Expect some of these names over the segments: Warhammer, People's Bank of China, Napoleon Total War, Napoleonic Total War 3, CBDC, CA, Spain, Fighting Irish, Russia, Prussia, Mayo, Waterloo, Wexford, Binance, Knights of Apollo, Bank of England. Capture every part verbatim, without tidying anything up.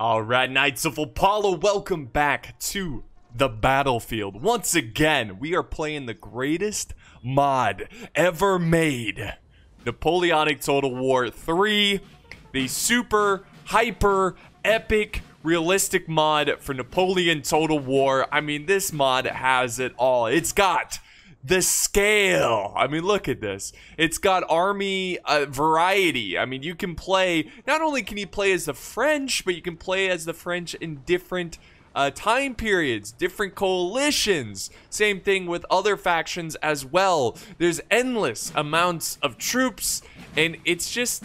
Alright, Knights of Apollo, welcome back to the battlefield. Once again, we are playing the greatest mod ever made. Napoleonic Total War three, the super, hyper, epic, realistic mod for Napoleon Total War. I mean, this mod has it all. It's got the scale. I mean, look at this. It's got army uh, variety. I mean, you can play, not only can you play as the French, but you can play as the French in different uh, time periods, different coalitions. Same thing with other factions as well. There's endless amounts of troops, and it's just,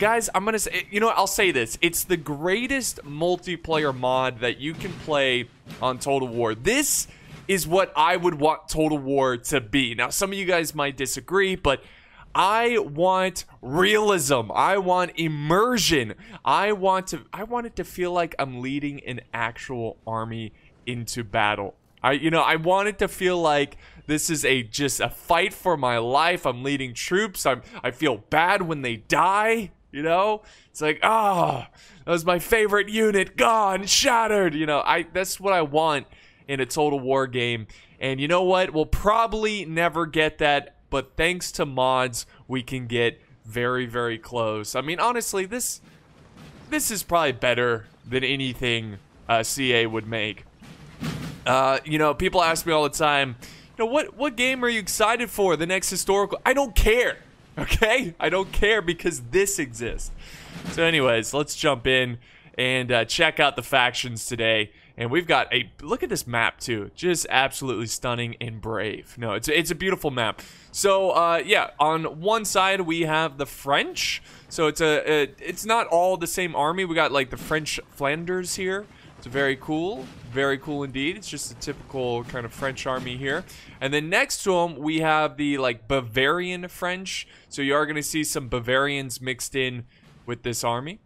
guys, I'm gonna say, you know what, I'll say this. It's the greatest multiplayer mod that you can play on Total War. This is what I would want Total War to be. Now, some of you guys might disagree, but I want realism. I want immersion. I want to I want it to feel like I'm leading an actual army into battle. I you know, I want it to feel like this is a just a fight for my life. I'm leading troops. I'm I feel bad when they die, you know? It's like, "Ah, oh, that was my favorite unit gone, shattered." You know, I that's what I want in a Total War game. And you know what, we'll probably never get that, but thanks to mods we can get very, very close. I mean, honestly, this this is probably better than anything uh, C A would make. Uh, you know, people ask me all the time, you know, what what game are you excited for, the next historical? I don't care, okay? I don't care, because this exists. So anyways, let's jump in and uh, check out the factions today. And we've got a look at this map too, just absolutely stunning and brave. No, it's it's a beautiful map. So uh, yeah, on one side we have the French. So it's a, a it's not all the same army. We got like the French Flanders here. It's very cool, very cool indeed. It's just a typical kind of French army here. And then next to them we have the like Bavarian French. So you are gonna see some Bavarians mixed in with this army.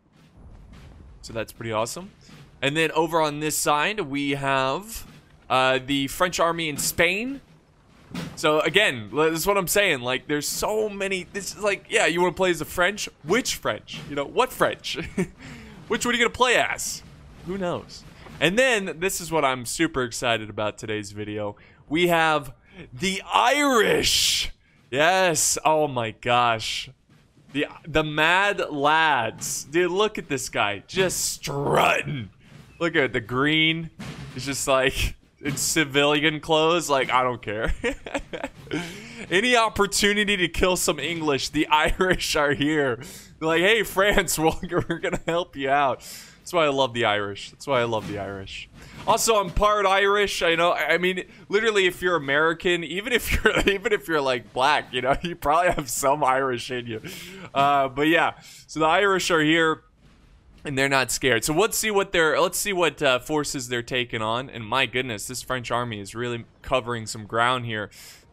So that's pretty awesome. And then over on this side, we have uh, the French army in Spain. So again, that's what I'm saying. Like, there's so many. This is like, yeah, you want to play as the French? Which French? You know, what French? Which one are you going to play as? Who knows? And then, this is what I'm super excited about today's video. We have the Irish. Yes. Oh my gosh. The, the mad lads. Dude, look at this guy. Just strutting. Look at it, the green. It's just like, it's civilian clothes. Like, I don't care. Any opportunity to kill some English, the Irish are here. They're like, hey, France, we're, we're going to help you out. That's why I love the Irish. That's why I love the Irish. Also, I'm part Irish. I know. I mean, literally, if you're American, even if you're, even if you're like black, you know, you probably have some Irish in you. Uh, but yeah, so the Irish are here. And they're not scared. So let's see what they're. Let's see what uh, forces they're taking on. And my goodness, this French army is really covering some ground here.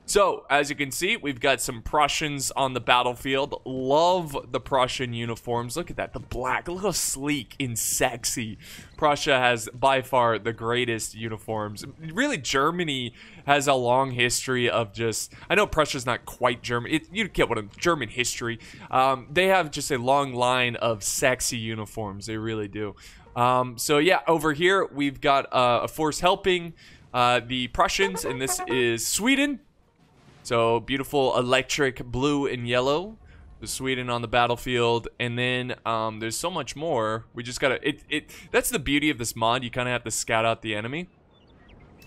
So as you can see, we've got some Prussians on the battlefield. Love the Prussian uniforms. Look at that, the black. Look how sleek and sexy. Prussia has by far the greatest uniforms. Really, Germany has a long history of just. I know Prussia's not quite German. It, you get what a German history. Um, they have just a long line of sexy uniforms. They really do. Um, so yeah, over here we've got uh, a force helping uh, the Prussians, and this is Sweden. So, beautiful electric blue and yellow. The Sweden on the battlefield. And then, um, there's so much more. We just gotta... It, it, that's the beauty of this mod. You kind of have to scout out the enemy.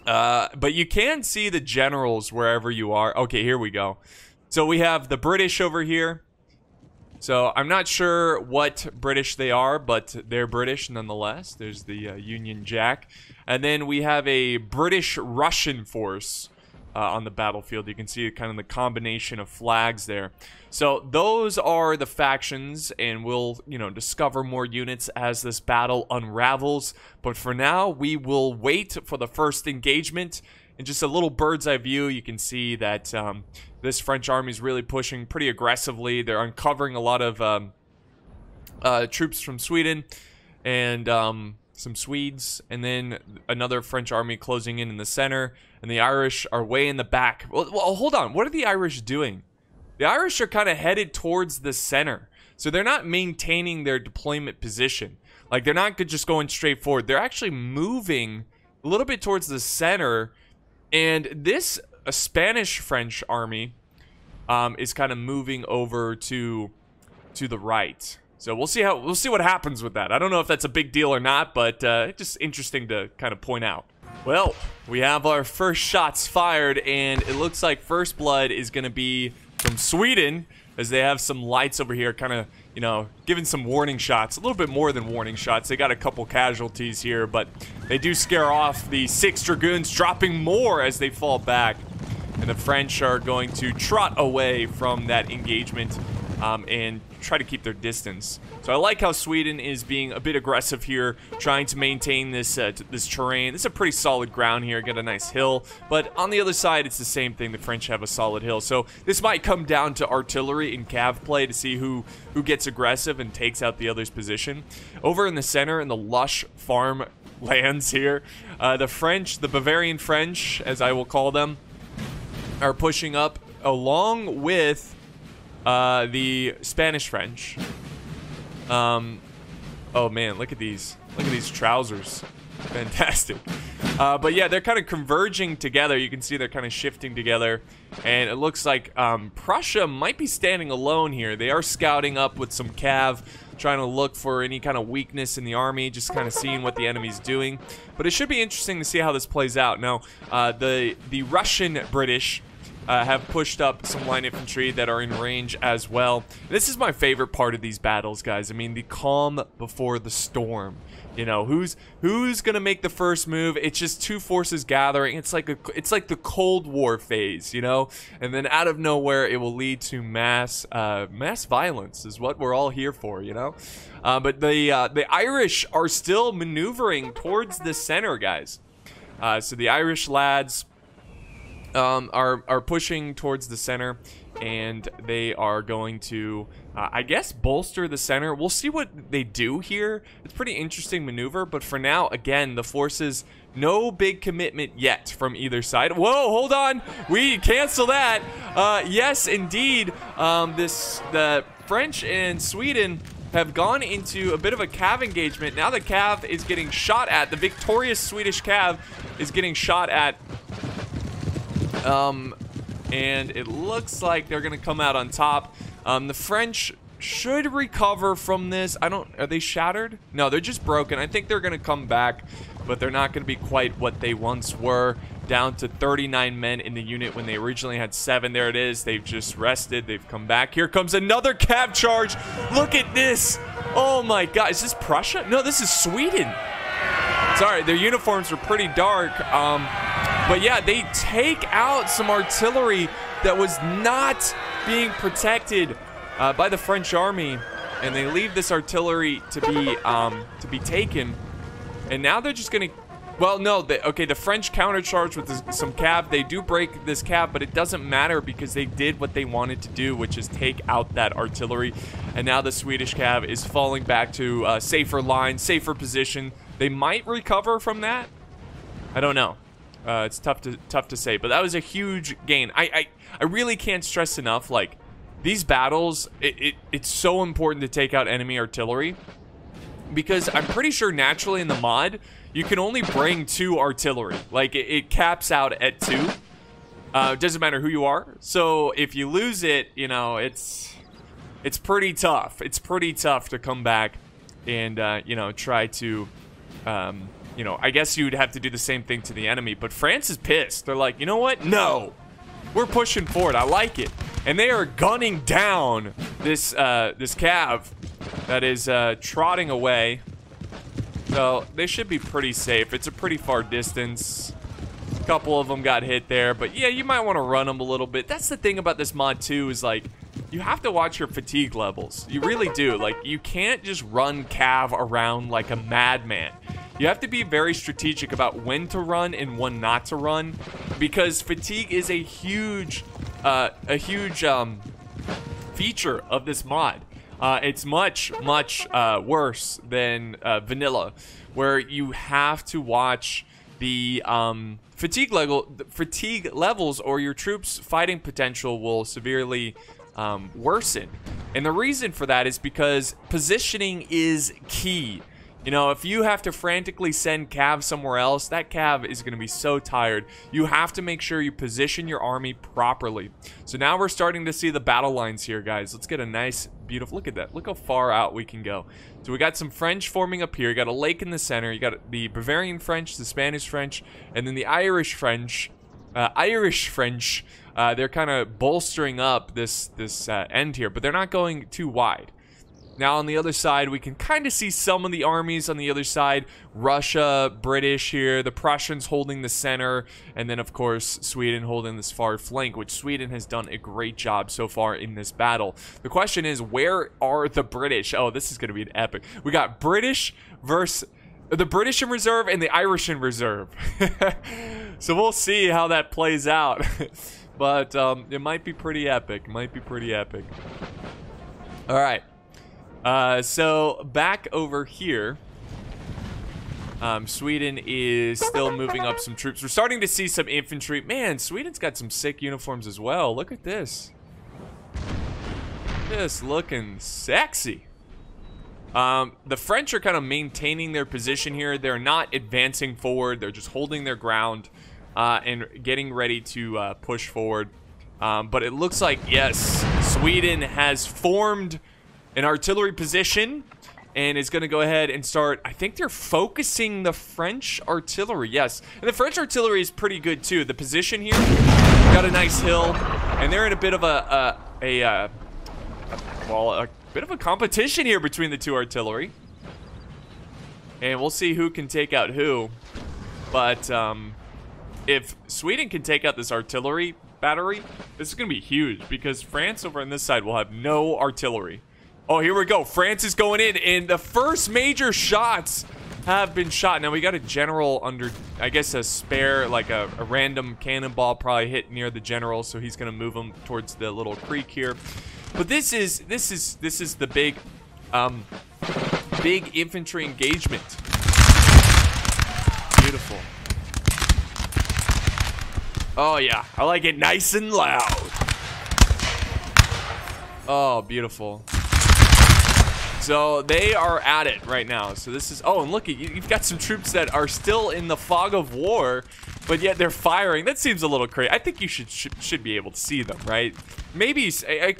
Uh, but you can see the generals wherever you are. Okay, here we go. So, we have the British over here. So, I'm not sure what British they are, but they're British nonetheless. There's the uh, Union Jack. And then, we have a British-Russian force. Uh, on the battlefield, you can see kind of the combination of flags there. So those are the factions, and we'll, you know, discover more units as this battle unravels. But for now, we will wait for the first engagement. And just a little bird's eye view, you can see that um, this French army is really pushing pretty aggressively. They're uncovering a lot of um, uh, troops from Sweden and um, some Swedes, and then another French army closing in in the center. And the Irish are way in the back. Well, well, hold on. What are the Irish doing? The Irish are kind of headed towards the center. So they're not maintaining their deployment position. Like, they're not just going straight forward. They're actually moving a little bit towards the center. And this a Spanish-French army um, is kind of moving over to to the right. So we'll see how we'll see what happens with that. I don't know if that's a big deal or not, but uh, just interesting to kind of point out. Well, we have our first shots fired, and it looks like first blood is going to be from Sweden, as they have some lights over here, kind of, you know, giving some warning shots. A little bit more than warning shots. They got a couple casualties here, but they do scare off the six Dragoons, dropping more as they fall back. And the French are going to trot away from that engagement um, and try to keep their distance. So I like how Sweden is being a bit aggressive here, trying to maintain this uh, this terrain. This is a pretty solid ground here. Got a nice hill, but on the other side, it's the same thing. The French have a solid hill, so this might come down to artillery and cav play to see who who gets aggressive and takes out the other's position. Over in the center, in the lush farm lands here, uh, the French, the Bavarian French, as I will call them, are pushing up along with uh, the Spanish French. Um, oh man, look at these, look at these trousers, fantastic. Uh, but yeah, they're kind of converging together. You can see they're kind of shifting together, and it looks like um, Prussia might be standing alone here. They are scouting up with some cav, trying to look for any kind of weakness in the army, just kind of seeing what the enemy's doing. But it should be interesting to see how this plays out. Now, uh, the the Russian British uh, have pushed up some line infantry that are in range as well. This is my favorite part of these battles, guys. I mean, the calm before the storm. You know, who's who's gonna make the first move? It's just two forces gathering. It's like a it's like the Cold War phase, you know. And then out of nowhere, it will lead to mass uh, mass violence, is what we're all here for, you know. Uh, but the uh, the Irish are still maneuvering towards the center, guys. Uh, so the Irish lads um, are are pushing towards the center, and they are going to, uh, I guess, bolster the center. We'll see what they do here. It's a pretty interesting maneuver, but for now, again, the forces, no big commitment yet from either side. Whoa, hold on. We cancel that. Uh, yes, indeed. Um, this the French and Sweden have gone into a bit of a cav engagement. Now the cav is getting shot at. The victorious Swedish cav is getting shot at. Um... And it looks like they're going to come out on top. Um, the French should recover from this. I don't... Are they shattered? No, they're just broken. I think they're going to come back, but they're not going to be quite what they once were. Down to thirty-nine men in the unit when they originally had seven. There it is. They've just rested. They've come back. Here comes another cab charge. Look at this. Oh, my God. Is this Prussia? No, this is Sweden. Sorry, their uniforms were pretty dark. Um... But yeah, they take out some artillery that was not being protected uh, by the French army, and they leave this artillery to be um, to be taken. And now they're just gonna, well, no, they, okay, the French countercharge with this, some cav. They do break this cav, but it doesn't matter because they did what they wanted to do, which is take out that artillery. And now the Swedish cav is falling back to uh, safer line, safer position. They might recover from that. I don't know. Uh, it's tough to tough to say, but that was a huge gain. I I, I really can't stress enough, like, these battles, it, it it's so important to take out enemy artillery, because I'm pretty sure naturally in the mod you can only bring two artillery. Like, it, it caps out at two. Uh, it doesn't matter who you are. So if you lose it, you know, it's it's pretty tough. It's pretty tough to come back and uh, you know, try to. Um, You know, I guess you'd have to do the same thing to the enemy. But France is pissed. They're like, you know what? No. We're pushing forward. I like it. And they are gunning down this uh, this cav that is uh, trotting away. So they should be pretty safe. It's a pretty far distance. A couple of them got hit there. But yeah, you might want to run them a little bit. That's the thing about this mod too, is like, you have to watch your fatigue levels. You really do. Like, you can't just run cav around like a madman. You have to be very strategic about when to run and when not to run, because fatigue is a huge, uh, a huge um, feature of this mod. Uh, it's much, much uh, worse than uh, vanilla, where you have to watch the um, fatigue level, fatigue levels, or your troops' fighting potential will severely um, worsen. And the reason for that is because positioning is key. You know, if you have to frantically send cav somewhere else, that cav is going to be so tired. You have to make sure you position your army properly. So now we're starting to see the battle lines here, guys. Let's get a nice, beautiful, look at that. Look how far out we can go. So we got some French forming up here. You got a lake in the center. You got the Bavarian French, the Spanish French, and then the Irish French. Uh, Irish French, uh, they're kind of bolstering up this, this uh, end here, but they're not going too wide. Now on the other side, we can kind of see some of the armies on the other side. Russia, British here, the Prussians holding the center, and then of course Sweden holding this far flank, which Sweden has done a great job so far in this battle. The question is, where are the British? Oh, this is going to be an epic. We got British versus the British in reserve and the Irish in reserve. So we'll see how that plays out. But um, it might be pretty epic. It might be pretty epic. All right. Uh, so back over here, um, Sweden is still moving up some troops. We're starting to see some infantry. Man, Sweden's got some sick uniforms as well. Look at this. Just looking sexy. Um, the French are kind of maintaining their position here. They're not advancing forward. They're just holding their ground uh, and getting ready to uh, push forward. Um, but it looks like, yes, Sweden has formed an artillery position and is going to go ahead and start. I think they're focusing the French artillery. Yes, and the French artillery is pretty good too. The position here, got a nice hill, and they're in a bit of a a, a, a well, a bit of a competition here between the two artillery, and we'll see who can take out who. But um, if Sweden can take out this artillery battery, this is going to be huge because France over on this side will have no artillery. Oh, here we go. France is going in, and the first major shots have been shot. Now, we got a general under, I guess, a spare, like a, a random cannonball probably hit near the general, so he's going to move him towards the little creek here. But this is, this is, this is the big, um, big infantry engagement. Beautiful. Oh, yeah. I like it nice and loud. Oh, beautiful. So they are at it right now. So this is, oh, and look, you've got some troops that are still in the fog of war, but yet they're firing. That seems a little crazy. I think you should should, should be able to see them, right? Maybe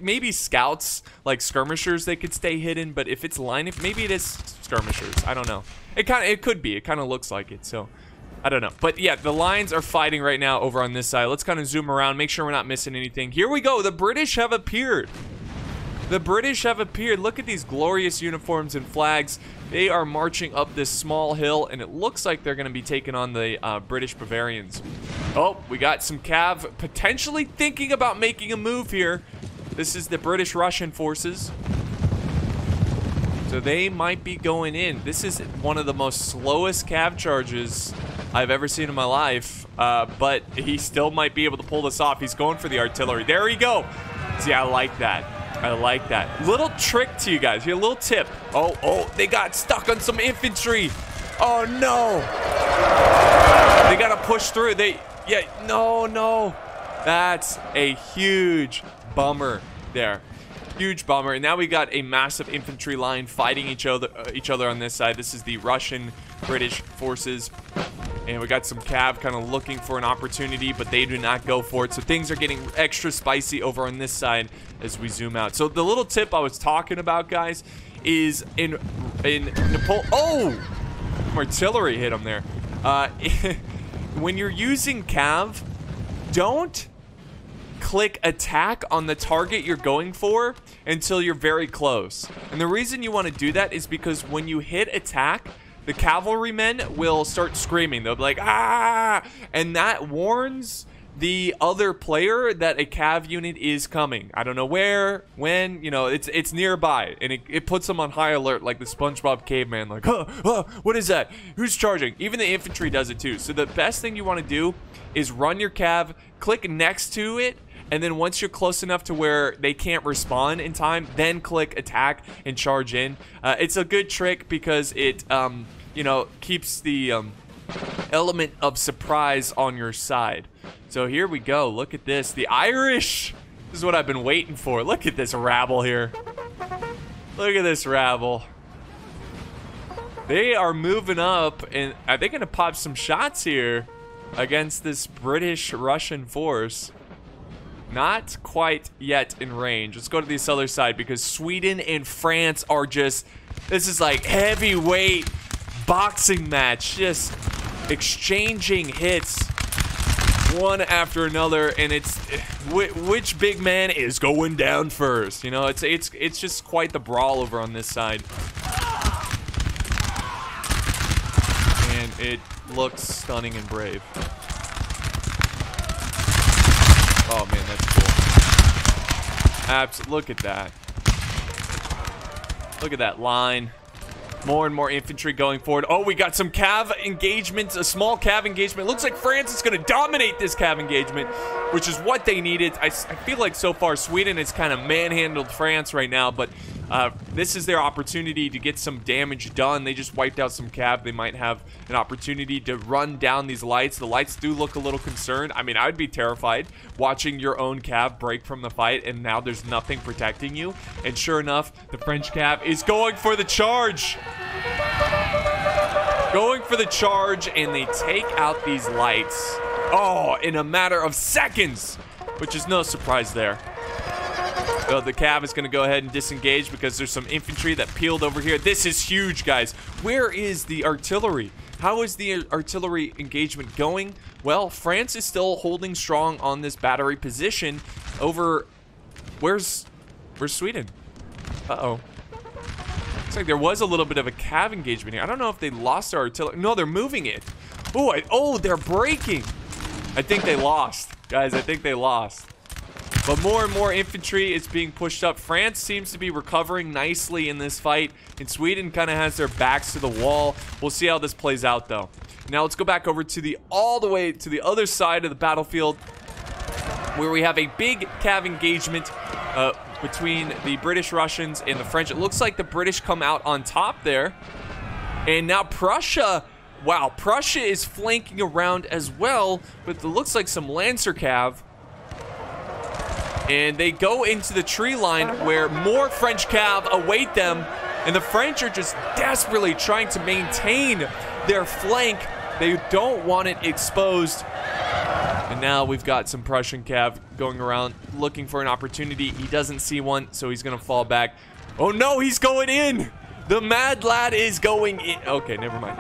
maybe scouts, like skirmishers, they could stay hidden, but if it's line, maybe it is skirmishers. I don't know. It kind of, it could be. It kind of looks like it, so I don't know. But yeah, the lines are fighting right now over on this side. Let's kind of zoom around, make sure we're not missing anything. Here we go. The British have appeared. The British have appeared. Look at these glorious uniforms and flags. They are marching up this small hill, and it looks like they're going to be taking on the uh, British Bavarians. Oh, we got some cav potentially thinking about making a move here. This is the British-Russian forces. So they might be going in. This is one of the most slowest cav charges I've ever seen in my life, uh, but he still might be able to pull this off. He's going for the artillery. There we go. See, I like that. I like that. Little trick to you guys. Here, a little tip. Oh, oh, they got stuck on some infantry. Oh, no. They got to push through. They, yeah, no, no. That's a huge bummer there. Huge bummer. And now we got a massive infantry line fighting each other, uh, each other on this side. This is the Russian British forces. And we got some cav kind of looking for an opportunity, but they do not go for it. So things are getting extra spicy over on this side as we zoom out. So the little tip I was talking about, guys, is in in Napole. Oh, artillery hit him there. Uh, when you're using cav, don't click attack on the target you're going for until you're very close. And the reason you want to do that is because when you hit attack, the cavalrymen will start screaming. They'll be like, ah! And that warns the other player that a cav unit is coming. I don't know where, when, you know, it's it's nearby. And it, it puts them on high alert, like the SpongeBob caveman. Like, huh, huh, what is that? Who's charging? Even the infantry does it too. So the best thing you want to do is run your cav, click next to it, and then once you're close enough to where they can't respond in time, then click attack and charge in. Uh, it's a good trick because it... Um, you know, keeps the um, element of surprise on your side. So here we go. Look at this. The Irish. This is what I've been waiting for. Look at this rabble here. Look at this rabble. They are moving up, and are they gonna pop some shots here against this British-Russian force? Not quite yet in range. Let's go to this other side, because Sweden and France are just, this is like heavyweight boxing match, just exchanging hits one after another, and it's which big man is going down first. You know, it's it's it's just quite the brawl over on this side, and it looks stunning and brave. Oh man, that's cool. Abs, look at that. Look at that line. More and more infantry going forward. Oh, we got some cav engagements, a small cav engagement. Looks like France is going to dominate this cav engagement, which is what they needed. I, I feel like so far Sweden has kind of manhandled France right now, but uh, this is their opportunity to get some damage done. They just wiped out some cav. They might have an opportunity to run down these lights. The lights do look a little concerned. I mean, I would be terrified watching your own cav break from the fight, and now there's nothing protecting you. And sure enough, the French cav is going for the charge. Going for the charge, and they take out these lights. Oh, in a matter of seconds, which is no surprise there. So the cav is going to go ahead and disengage because there's some infantry that peeled over here. This is huge, guys. Where is the artillery? How is the artillery engagement going? Well, France is still holding strong on this battery position over... Where's... Where's Sweden? Uh-oh. Looks like there was a little bit of a cav engagement here. I don't know if they lost their artillery. No, they're moving it. Ooh, I, oh, they're breaking. I think they lost. Guys, I think they lost. But more and more infantry is being pushed up. France seems to be recovering nicely in this fight, and Sweden kind of has their backs to the wall. We'll see how this plays out, though. Now, let's go back over to the all the way to the other side of the battlefield, where we have a big cav engagement uh, between the British Russians and the French. It looks like the British come out on top there. And now Prussia, wow, Prussia is flanking around as well, but it looks like some Lancer cav. And they go into the tree line where more French cav await them, and the French are just desperately trying to maintain their flank. They don't want it exposed. And now we've got some Prussian cav going around looking for an opportunity. He doesn't see one, so he's going to fall back. Oh no, he's going in! The mad lad is going in. Okay, never mind.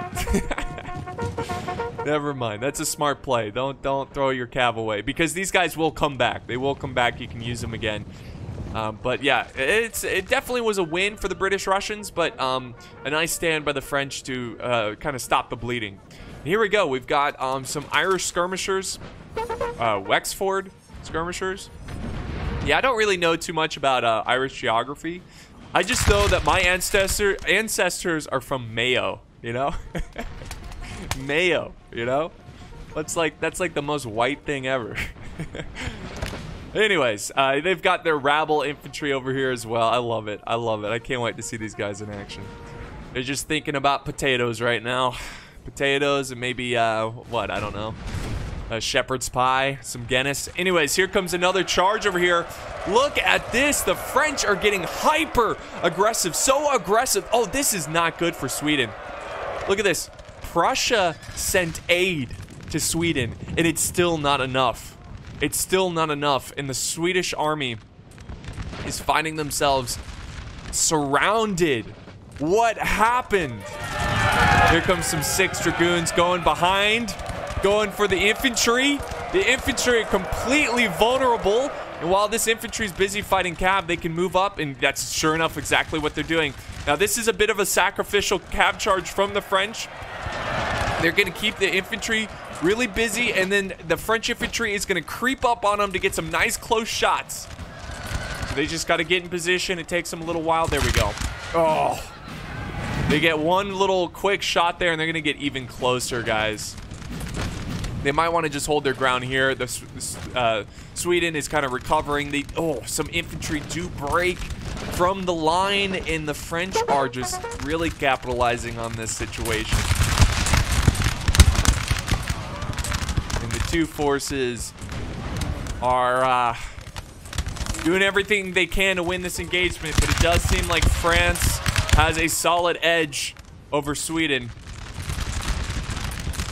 Never mind. That's a smart play. Don't don't throw your cav away, because these guys will come back. They will come back. You can use them again. Um, but yeah, it's it definitely was a win for the British Russians, but um, a nice stand by the French to uh, kind of stop the bleeding. Here we go. We've got um, some Irish skirmishers, uh, Wexford skirmishers. Yeah, I don't really know too much about uh, Irish geography. I just know that my ancestor ancestors are from Mayo. You know, Mayo. You know, that's like that's like the most white thing ever. Anyways, uh, they've got their rabble infantry over here as well. I love it. I love it. I can't wait to see these guys in action. They're just thinking about potatoes right now. Potatoes and maybe uh what I don't know, a shepherd's pie, some Guinness. Anyways, here comes another charge over here. Look at this. The French are getting hyper aggressive, so aggressive. Oh, this is not good for Sweden. Look at this. Prussia sent aid to Sweden, and it's still not enough. It's still not enough, and the Swedish army is finding themselves surrounded. What happened? Here comes some six dragoons going behind, going for the infantry. The infantry are completely vulnerable, and while this infantry is busy fighting cav, they can move up, and that's sure enough exactly what they're doing. Now, this is a bit of a sacrificial cav charge from the French. They're going to keep the infantry really busy, and then the French infantry is going to creep up on them to get some nice close shots. So they just got to get in position. It takes them a little while. There we go. Oh, they get one little quick shot there, and they're going to get even closer, guys. They might want to just hold their ground here. The, uh, Sweden is kind of recovering. They, oh, some infantry do break from the line, and the French are just really capitalizing on this situation. And the two forces are uh, doing everything they can to win this engagement, but it does seem like France has a solid edge over Sweden.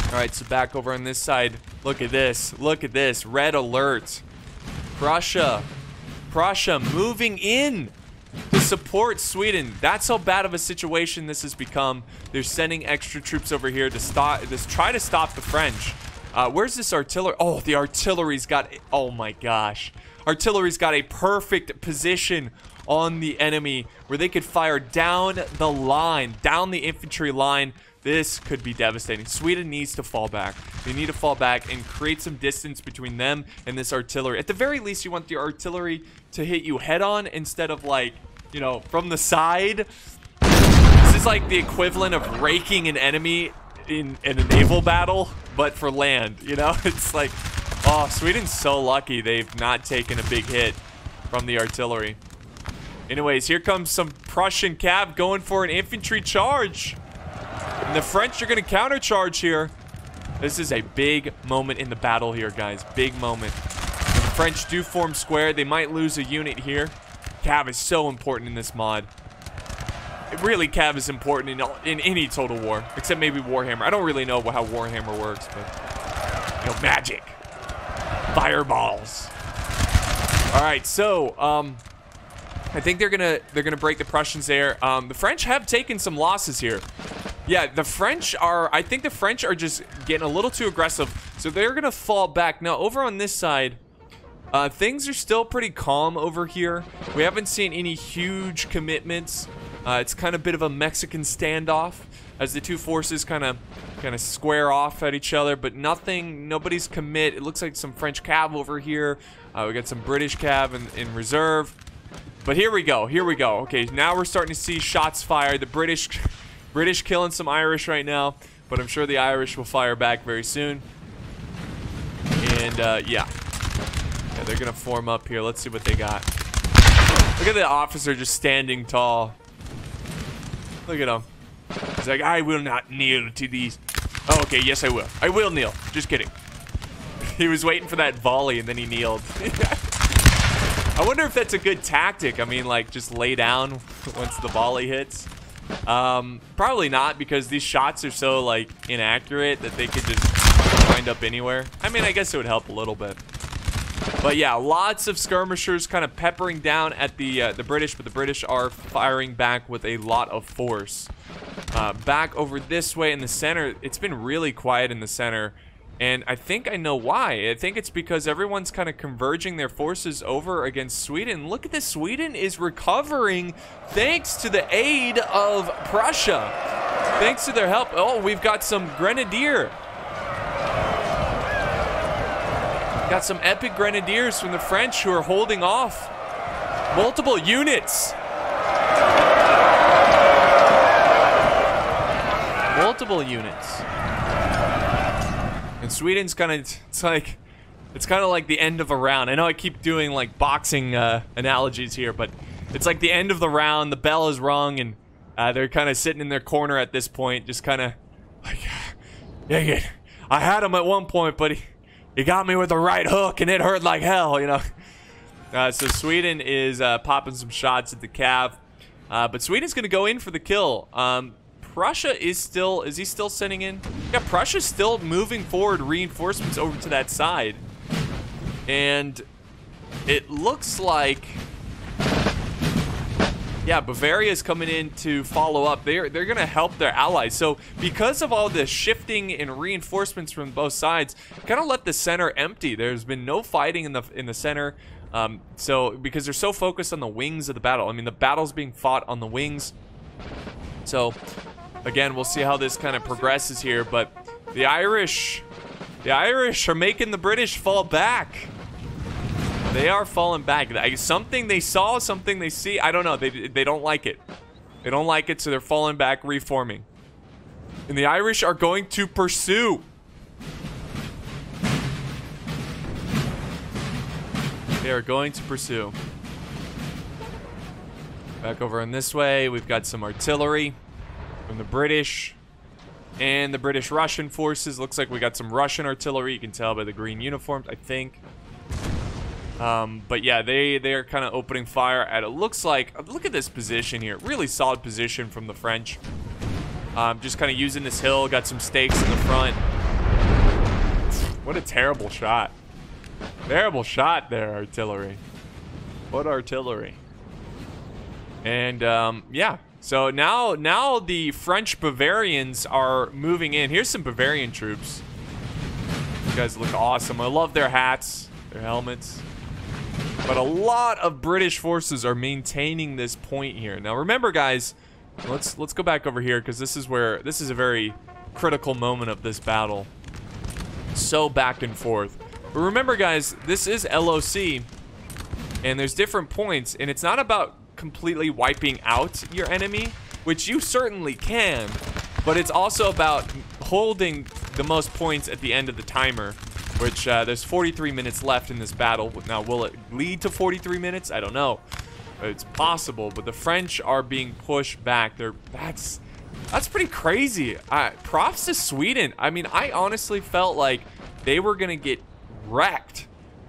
All right, so back over on this side. Look at this. Look at this. Red alert. Prussia. Prussia moving in to support Sweden. That's how bad of a situation this has become. They're sending extra troops over here to stop, to try to stop the French. Uh, where's this artillery? Oh, the artillery's got, oh my gosh. Artillery's got a perfect position on the enemy where they could fire down the line, down the infantry line. This could be devastating. Sweden needs to fall back. They need to fall back and create some distance between them and this artillery. At the very least, you want the artillery to hit you head on instead of, like, you know, from the side. This is like the equivalent of raking an enemy in, in a naval battle, but for land, you know? It's like, oh, Sweden's so lucky they've not taken a big hit from the artillery. Anyways, here comes some Prussian cav going for an infantry charge. And the French are going to countercharge here. This is a big moment in the battle here, guys. Big moment. When the French do form square, they might lose a unit here. Cav is so important in this mod. It really, cav is important in, all, in any Total War. Except maybe Warhammer. I don't really know how Warhammer works, but... You know, magic. Fireballs. Alright, so... um. I think they're gonna they're gonna break the Prussians there. Um, the French have taken some losses here. Yeah, the French are. I think the French are just getting a little too aggressive, so they're gonna fall back. Now over on this side, uh, things are still pretty calm over here. We haven't seen any huge commitments. Uh, it's kind of a bit of a Mexican standoff as the two forces kind of kind of square off at each other, but nothing. Nobody's commit. It looks like some French cav over here. Uh, we got some British cav in, in reserve. But here we go, here we go. Okay, now we're starting to see shots fired. The British British killing some Irish right now, but I'm sure the Irish will fire back very soon. And, uh, yeah. yeah. They're gonna form up here. Let's see what they got. Look at the officer just standing tall. Look at him. He's like, I will not kneel to these. Oh, okay, yes I will. I will kneel. Just kidding. He was waiting for that volley and then he kneeled. I wonder if that's a good tactic. I mean, like, just lay down once the volley hits. Um, probably not, because these shots are so, like, inaccurate that they could just wind up anywhere. I mean, I guess it would help a little bit. But, yeah, lots of skirmishers kind of peppering down at the, uh, the British, but the British are firing back with a lot of force. Uh, back over this way in the center, it's been really quiet in the center. And I think I know why. I think it's because everyone's kind of converging their forces over against Sweden. Look at this. Sweden is recovering thanks to the aid of Prussia. Thanks to their help. Oh, we've got some grenadier. Got some epic grenadiers from the French who are holding off multiple units. Multiple units. And Sweden's kind of, it's like, it's kind of like the end of a round. I know I keep doing, like, boxing uh, analogies here, but it's like the end of the round. The bell is rung, and uh, they're kind of sitting in their corner at this point, just kind of like, dang it. I had him at one point, but he, he got me with the right hook, and it hurt like hell, you know. Uh, so Sweden is uh, popping some shots at the cav, uh, but Sweden's going to go in for the kill. Um... Prussia is still, is he still sending in? Yeah, Prussia's still moving forward reinforcements over to that side. And it looks like, yeah, Bavaria's coming in to follow up. They're, they're gonna help their allies. So because of all the shifting and reinforcements from both sides, kind of let the center empty. There's been no fighting in the, in the center. Um, so, because they're so focused on the wings of the battle. I mean, the battle's being fought on the wings. So, again, we'll see how this kind of progresses here, but the Irish, the Irish are making the British fall back. They are falling back. Something they saw, something they see, I don't know. They, they don't like it. They don't like it, so they're falling back, reforming. And the Irish are going to pursue. They are going to pursue. Back over in this way, we've got some artillery from the British and the British Russian forces. Looks like we got some Russian artillery. You can tell by the green uniforms, I think. Um, but yeah, they, they are kind of opening fire at it. Looks like, look at this position here. Really solid position from the French. Um, just kind of using this hill, got some stakes in the front. What a terrible shot. Terrible shot there, artillery. What artillery. And um, yeah, so now now the French Bavarians are moving in. Here's some Bavarian troops. You guys look awesome. I love their hats, their helmets. But a lot of British forces are maintaining this point here. Now remember, guys, let's let's go back over here, because this is where this is a very critical moment of this battle. So back and forth. But remember, guys, this is L O C, and there's different points, and it's not about completely wiping out your enemy, which you certainly can, but it's also about holding the most points at the end of the timer, which uh, there's forty-three minutes left in this battle. Now, will it lead to forty-three minutes? I don't know. It's possible, but the French are being pushed back. They're that's that's pretty crazy. Uh, props to Sweden. I mean, I honestly felt like they were gonna get wrecked,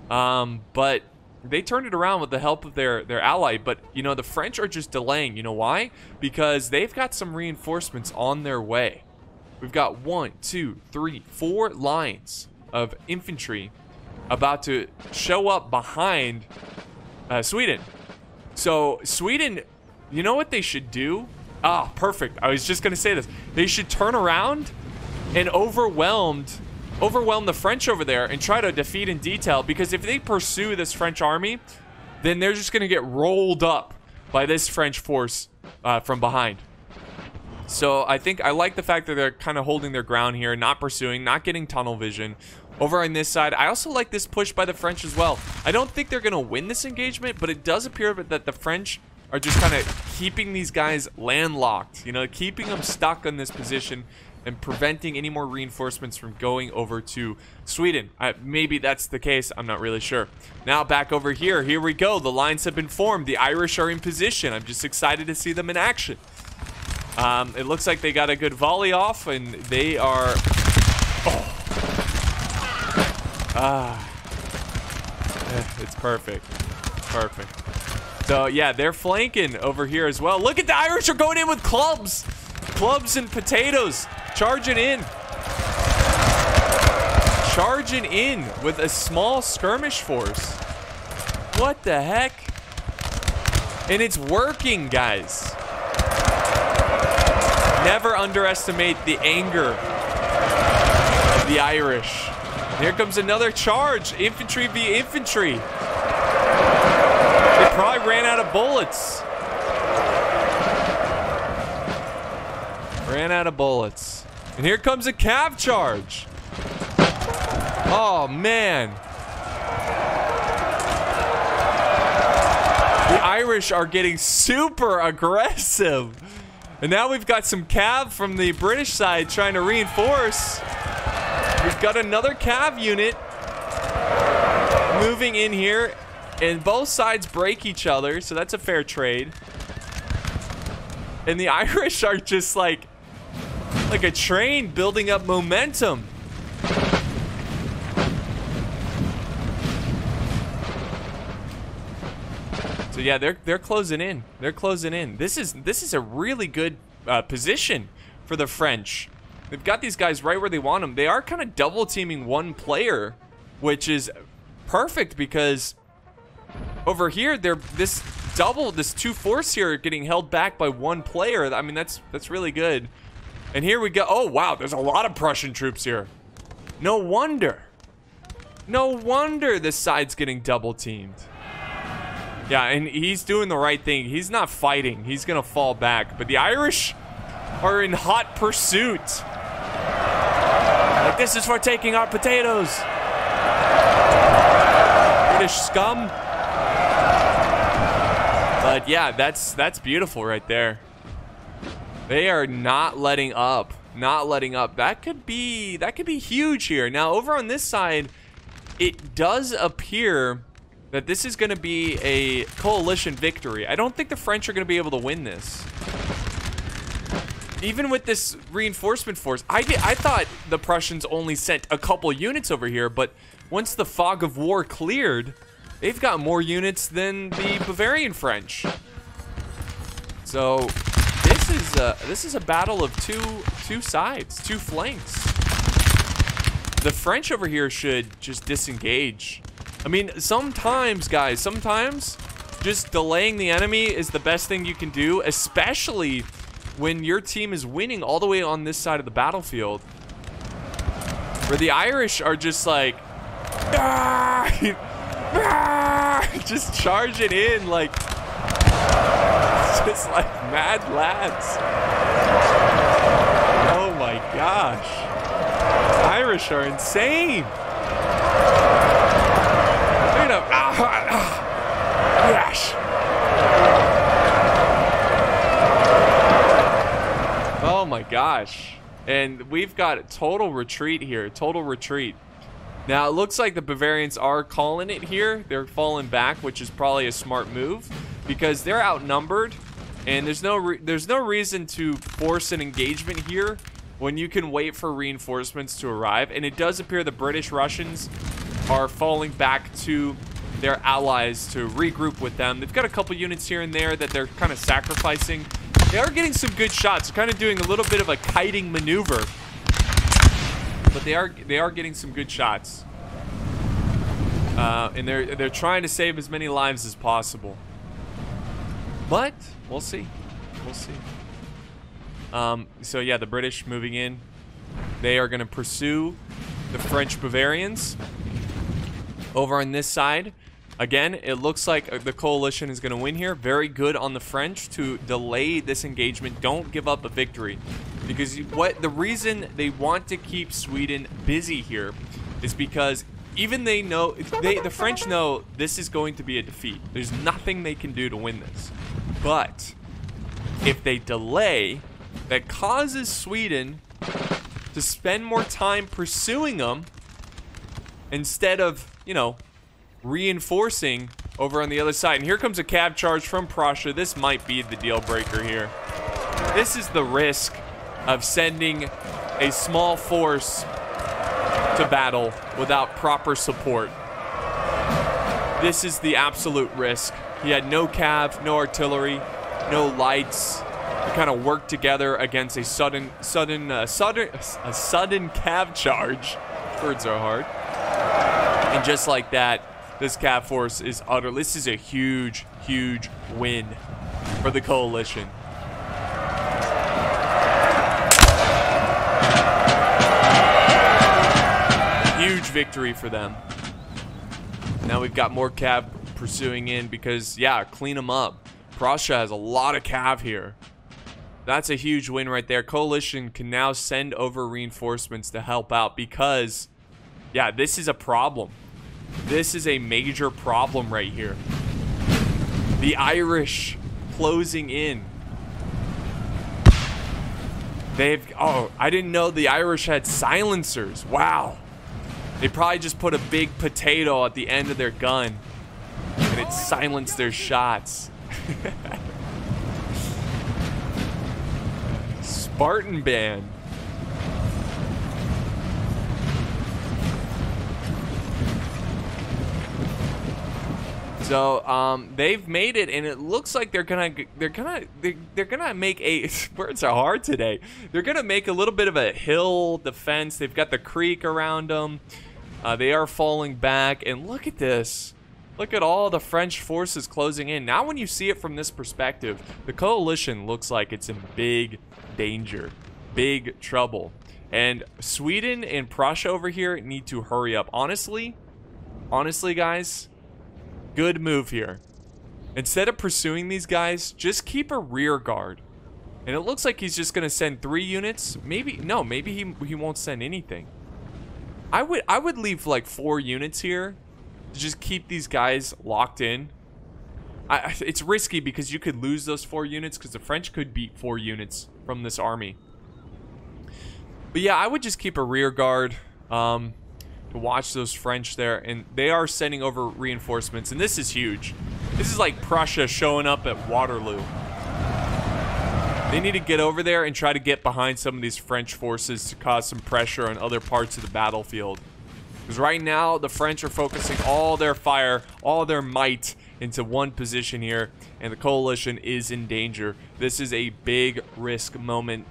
um, but they turned it around with the help of their their ally. But you know, the French are just delaying. You know why? Because they've got some reinforcements on their way. We've got one, two, three, four lines of infantry about to show up behind uh, Sweden. So Sweden, you know what they should do? Ah, perfect. I was just gonna say this. They should turn around and overwhelmed, overwhelm the French over there and try to defeat in detail, because if they pursue this French army, then they're just gonna get rolled up by this French force uh, from behind. So I think I like the fact that they're kind of holding their ground here, not pursuing, not getting tunnel vision. Over on this side, I also like this push by the French as well. I don't think they're going to win this engagement, but it does appear that the French are just kind of keeping these guys landlocked, you know, keeping them stuck in this position and preventing any more reinforcements from going over to Sweden. I, maybe that's the case. I'm not really sure. Now back over here. Here we go. The lines have been formed. The Irish are in position. I'm just excited to see them in action. Um, it looks like they got a good volley off, and they are... Oh. Ah, it's perfect, perfect. So yeah, they're flanking over here as well. Look at the Irish are going in with clubs, clubs and potatoes, charging in, charging in with a small skirmish force. What the heck? And it's working, guys. Never underestimate the anger of the Irish. Here comes another charge. Infantry v infantry. They probably ran out of bullets. Ran out of bullets. And here comes a cav charge. Oh, man. The Irish are getting super aggressive. And now we've got some cav from the British side trying to reinforce. We've got another cav unit moving in here, and both sides break each other, so that's a fair trade. And the Irish are just like like a train building up momentum. So yeah, they're they're closing in. They're closing in. This is this is a really good uh, position for the French. They've got these guys right where they want them. They are kind of double teaming one player, which is perfect, because over here, they're this double, this two force here getting held back by one player. I mean, that's that's really good. And here we go. Oh, wow. There's a lot of Prussian troops here. No wonder. No wonder this side's getting double teamed. Yeah, and he's doing the right thing. He's not fighting. He's going to fall back. But the Irish are in hot pursuit. Like, this is for taking our potatoes. British scum. But yeah, that's that's beautiful right there. They are not letting up, not letting up. That could be that could be huge here. Now over on this side, it does appear that this is going to be a coalition victory. I don't think the French are going to be able to win this. Even with this reinforcement force, I, did, I thought the Prussians only sent a couple units over here, but once the fog of war cleared, they've got more units than the Bavarian French. So this this is uh, this is a battle of two two sides, two flanks. The French over here should just disengage. I mean, sometimes, guys, sometimes just delaying the enemy is the best thing you can do, especially when your team is winning all the way on this side of the battlefield. Where the Irish are just like, ah! Ah! Just charge it in like, just like mad lads. Oh my gosh. Irish are insane. Look at them. Ah, ah, ah. Gosh. Oh my gosh. And we've got a total retreat here. Total retreat. Now, it looks like the Bavarians are calling it here. They're falling back, which is probably a smart move because they're outnumbered. And there's no re there's no reason to force an engagement here when you can wait for reinforcements to arrive. And it does appear the British Russians are falling back to their allies to regroup with them. They've got a couple units here and there that they're kind of sacrificing. They are getting some good shots. They're kind of doing a little bit of a kiting maneuver, but they are they are getting some good shots, uh, and they're they're trying to save as many lives as possible. But we'll see, we'll see. Um, so yeah, the British moving in. They are going to pursue the French Bavarians over on this side. Again, it looks like the coalition is going to win here. Very good on the French to delay this engagement. Don't give up a victory, because what the reason they want to keep Sweden busy here is because even they know they the French know this is going to be a defeat. There's nothing they can do to win this, but if they delay, that causes Sweden to spend more time pursuing them instead of, you know, reinforcing over on the other side. And here comes a cab charge from Prussia. This might be the deal breaker here. This is the risk of sending a small force to battle without proper support. This is the absolute risk. He had no cav, no artillery, no lights. They kind of worked together against a sudden sudden uh, sudden a sudden cab charge. Words are hard. And just like that, this cab force is utter. This is a huge, huge win for the coalition. Huge victory for them. Now we've got more cab pursuing in because, yeah, clean them up. Prussia has a lot of cab here. That's a huge win right there. Coalition can now send over reinforcements to help out because, yeah, this is a problem. This is a major problem right here. The Irish closing in. They've, oh, I didn't know the Irish had silencers. Wow. They probably just put a big potato at the end of their gun and it silenced their shots. Spartan ban. So um, they've made it, and it looks like they're gonna they're gonna they're, they're gonna make a words are hard today. They're gonna make a little bit of a hill defense. They've got the creek around them. Uh, they are falling back, and look at this. Look at all the French forces closing in. Now, when you see it from this perspective, the coalition looks like it's in big danger, big trouble, and Sweden and Prussia over here need to hurry up. Honestly, honestly, guys. Good move here. Instead of pursuing these guys, just keep a rear guard. And it looks like he's just gonna send three units. Maybe no, maybe he he won't send anything. I would I would leave like four units here to just keep these guys locked in. I, it's risky because you could lose those four units because the French could beat four units from this army. But yeah, I would just keep a rear guard. Um, to watch those French there, and they are sending over reinforcements, and this is huge. This is like Prussia showing up at Waterloo. They need to get over there and try to get behind some of these French forces to cause some pressure on other parts of the battlefield, because right now the French are focusing all their fire, all their might into one position here, and the coalition is in danger. This is a big risk moment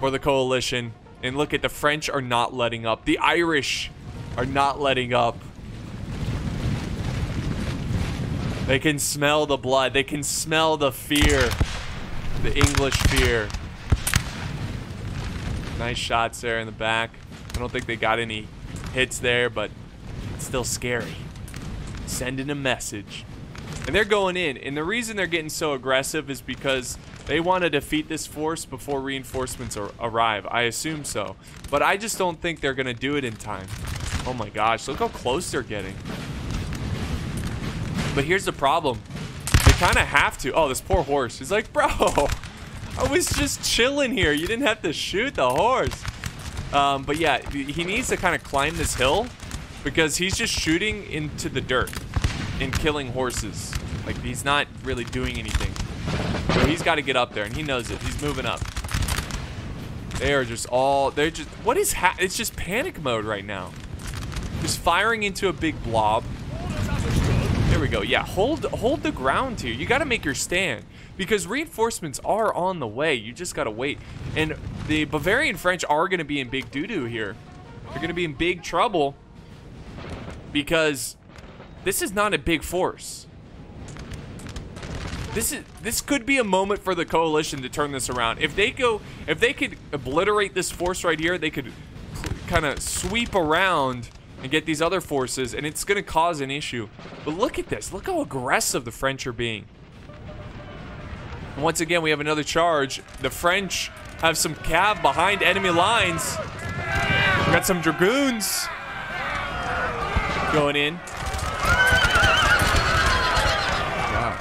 for the coalition. And look at, the French are not letting up. The Irish are not letting up. They can smell the blood. They can smell the fear. The English fear. Nice shots there in the back. I don't think they got any hits there, but it's still scary. Sending a message. And they're going in. And the reason they're getting so aggressive is because they want to defeat this force before reinforcements ar- arrive. I assume so. But I just don't think they're going to do it in time. Oh my gosh, look how close they're getting. But here's the problem. They kind of have to. Oh, this poor horse. He's like, bro, I was just chilling here. You didn't have to shoot the horse. Um, but yeah, he needs to kind of climb this hill because he's just shooting into the dirt and killing horses. Like, he's not really doing anything. So he's got to get up there, and he knows it. He's moving up. They are just all... They're just... What is ha- It's just panic mode right now. Just firing into a big blob. There we go. Yeah, hold hold the ground here. You got to make your stand because reinforcements are on the way. You just got to wait. And the Bavarian French are going to be in big doo-doo here. They're going to be in big trouble because this is not a big force. This is this could be a moment for the coalition to turn this around. If they go if they could obliterate this force right here, they could kind of sweep around and get these other forces, and it's going to cause an issue. But look at this. Look how aggressive the French are being. And once again, we have another charge. The French have some cav behind enemy lines. We got some dragoons going in. Wow.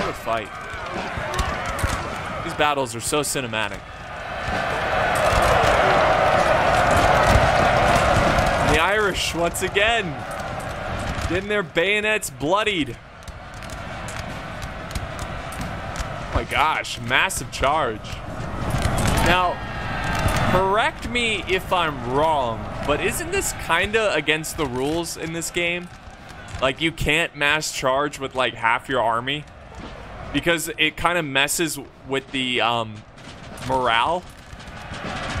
What a fight. These battles are so cinematic. The Irish, once again, getting their bayonets bloodied. Oh my gosh, massive charge. Now, correct me if I'm wrong, but isn't this kind of against the rules in this game? Like, you can't mass charge with, like, half your army because it kind of messes with the um, morale.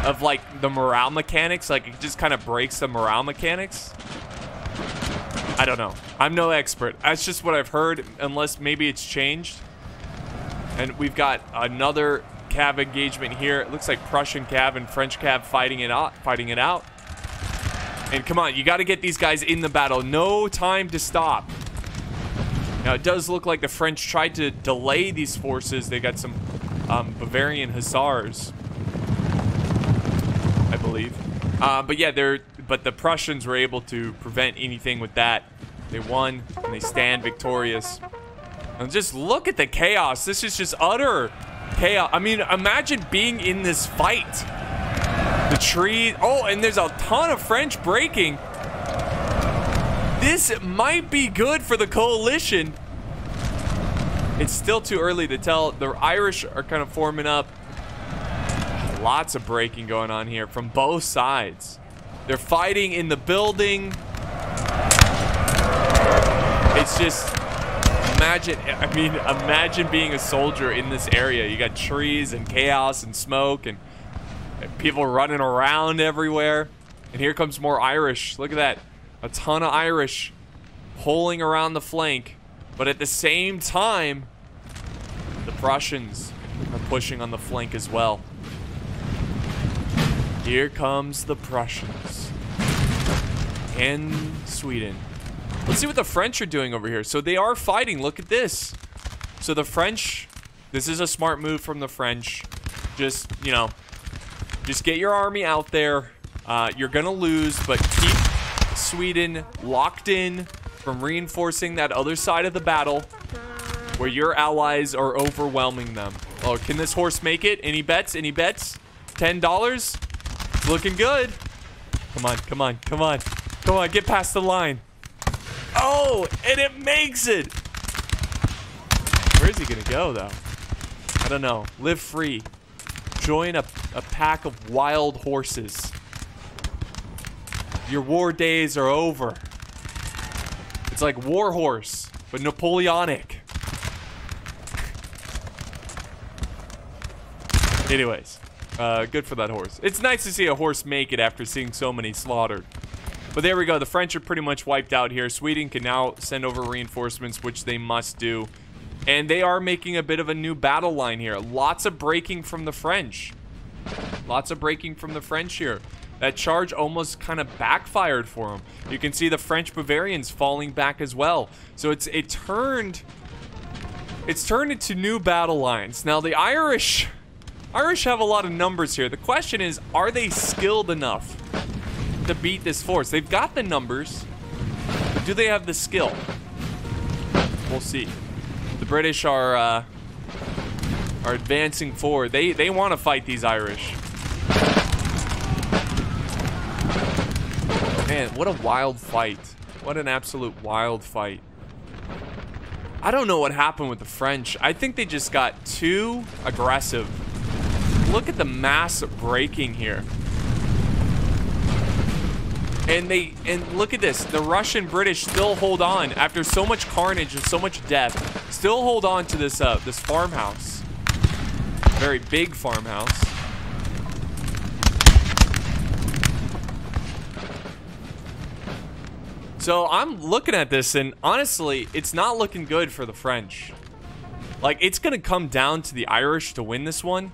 Of like the morale mechanics, like it just kind of breaks the morale mechanics. I don't know. I'm no expert. That's just what I've heard, unless maybe it's changed. And we've got another cav engagement here. It looks like Prussian cav and French cav fighting it out, fighting it out. And come on, you got to get these guys in the battle. No time to stop. Now it does look like the French tried to delay these forces. They got some um, Bavarian hussars. I believe, uh, but yeah, they're but the Prussians were able to prevent anything with that. They won and they stand victorious. And just look at the chaos. This is just utter chaos. I mean, imagine being in this fight. The tree. Oh, and there's a ton of French breaking. This might be good for the coalition. It's still too early to tell. The Irish are kind of forming up. Lots of breaking going on here from both sides. They're fighting in the building. It's just, imagine, I mean, imagine being a soldier in this area. You got trees and chaos and smoke and, and people running around everywhere. And here comes more Irish. Look at that. A ton of Irish pulling around the flank. But at the same time, the Prussians are pushing on the flank as well. Here comes the Prussians and Sweden. Let's see what the French are doing over here. So they are fighting. Look at this. So the French, this is a smart move from the French. Just, you know, just get your army out there. Uh, you're going to lose, but keep Sweden locked in from reinforcing that other side of the battle where your allies are overwhelming them. Oh, can this horse make it? Any bets? Any bets? ten dollars? Looking good. Come on, come on, come on. Come on, get past the line. Oh, and it makes it. Where is he going to go, though? I don't know. Live free. Join a, a pack of wild horses. Your war days are over. It's like Warhorse, but Napoleonic. Anyways, uh, good for that horse. It's nice to see a horse make it after seeing so many slaughtered. But there we go. The French are pretty much wiped out here. Sweden can now send over reinforcements, which they must do. And they are making a bit of a new battle line here. Lots of breaking from the French. Lots of breaking from the French here. That charge almost kind of backfired for them. You can see the French Bavarians falling back as well. So it's it turned... It's turned into new battle lines. Now, the Irish... Irish have a lot of numbers here. The question is, are they skilled enough to beat this force? They've got the numbers, but do they have the skill? We'll see. The British are uh, are advancing forward. They, they want to fight these Irish. Man, what a wild fight. What an absolute wild fight. I don't know what happened with the French. I think they just got too aggressive. Look at the mass breaking here. And they, and look at this. The Russian British still hold on after so much carnage and so much death. Still hold on to this uh, this farmhouse. Very big farmhouse. So I'm looking at this, and honestly, it's not looking good for the French. Like, it's going to come down to the Irish to win this one.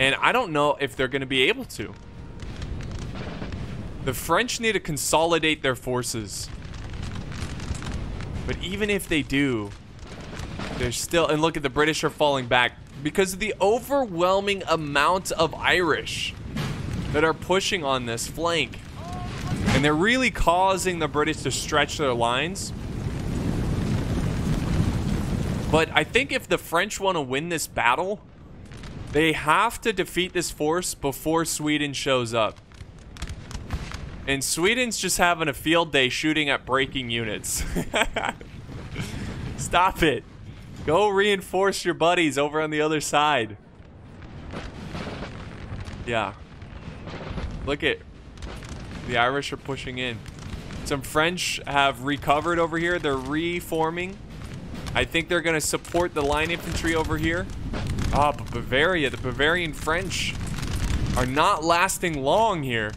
And I don't know if they're going to be able to. The French need to consolidate their forces. But even if they do, they're still... And look at the British are falling back because of the overwhelming amount of Irish that are pushing on this flank. And they're really causing the British to stretch their lines. But I think if the French want to win this battle, they have to defeat this force before Sweden shows up. And Sweden's just having a field day shooting at breaking units. Stop it. Go reinforce your buddies over on the other side. Yeah. Look at... The Irish are pushing in. Some French have recovered over here. They're reforming. I think they're going to support the line infantry over here. Ah, but Bavaria, the Bavarian French are not lasting long here.